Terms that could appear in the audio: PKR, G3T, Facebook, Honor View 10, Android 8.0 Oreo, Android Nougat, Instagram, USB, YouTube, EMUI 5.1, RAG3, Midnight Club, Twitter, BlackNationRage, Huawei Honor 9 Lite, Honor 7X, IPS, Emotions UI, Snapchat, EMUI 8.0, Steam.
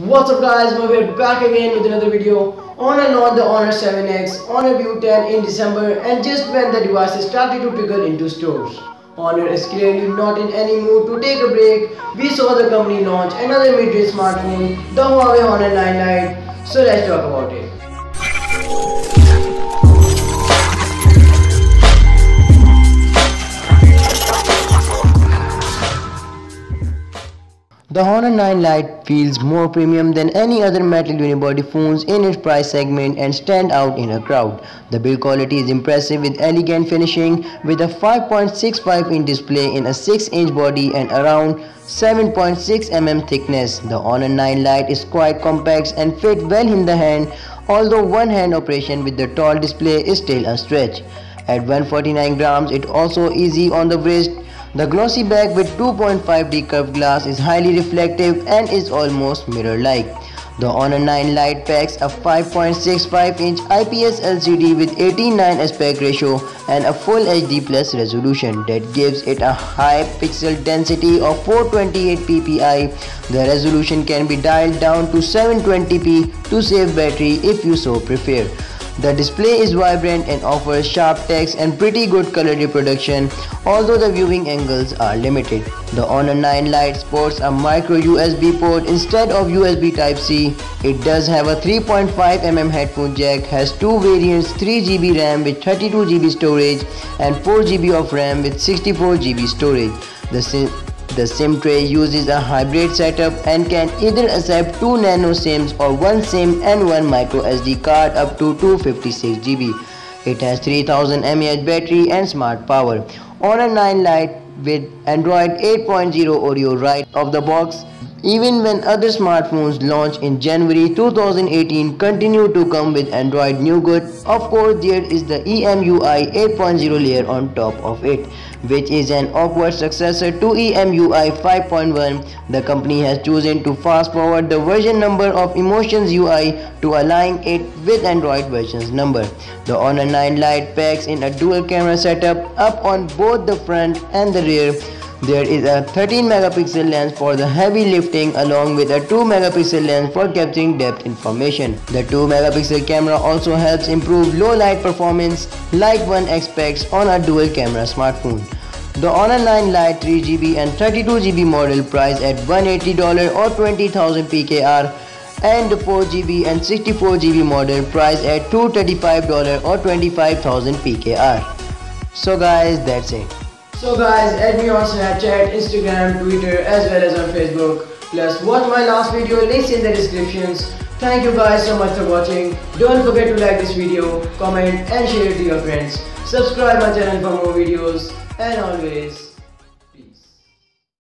What's up guys, we're back again with another video on and on the Honor 7X, Honor View 10 in December, and just when the devices started to trickle into stores. Honor is clearly not in any mood to take a break. We saw the company launch another mid-range smartphone, the Huawei Honor 9 Lite, so let's talk about it. The Honor 9 Lite feels more premium than any other metal unibody phones in its price segment and stand out in a crowd. The build quality is impressive with elegant finishing with a 5.65-inch display in a 6-inch body and around 7.6 mm thickness. The Honor 9 Lite is quite compact and fits well in the hand, although one-hand operation with the tall display is still a stretch. At 149 grams, it's also easy on the wrist. The glossy back with 2.5D curved glass is highly reflective and is almost mirror-like. The Honor 9 Lite packs a 5.65-inch IPS LCD with 18:9 aspect ratio and a Full HD Plus resolution that gives it a high pixel density of 428 ppi. The resolution can be dialed down to 720p to save battery if you so prefer. The display is vibrant and offers sharp text and pretty good color reproduction, although the viewing angles are limited. The Honor 9 Lite sports a micro USB port instead of USB Type-C. It does have a 3.5mm headphone jack, has two variants, 3GB RAM with 32GB storage and 4GB of RAM with 64GB storage. The SIM tray uses a hybrid setup and can either accept 2 nano SIMs or 1 SIM and 1 micro SD card up to 256GB. It has 3000 mAh battery and smart power. Honor 9 Lite with Android 8.0 Oreo right of the box, even when other smartphones launched in January 2018 continue to come with Android Nougat. Of course, there is the EMUI 8.0 layer on top of it, which is an awkward successor to EMUI 5.1. The company has chosen to fast forward the version number of Emotions UI to align it with Android version's number. The Honor 9 Lite packs in a dual camera setup up on both the front and the rear. There is a 13-megapixel lens for the heavy lifting along with a 2-megapixel lens for capturing depth information. The 2-megapixel camera also helps improve low-light performance like one expects on a dual-camera smartphone. The Honor 9 Lite 3GB and 32GB model priced at $180 or 20,000 PKR and the 4GB and 64GB model priced at $235 or 25,000 PKR. So guys, that's it. So guys, add me on Snapchat, Instagram, Twitter as well as on Facebook. Plus watch my last video, links in the descriptions. Thank you guys so much for watching. Don't forget to like this video, comment and share it to your friends. Subscribe my channel for more videos and always.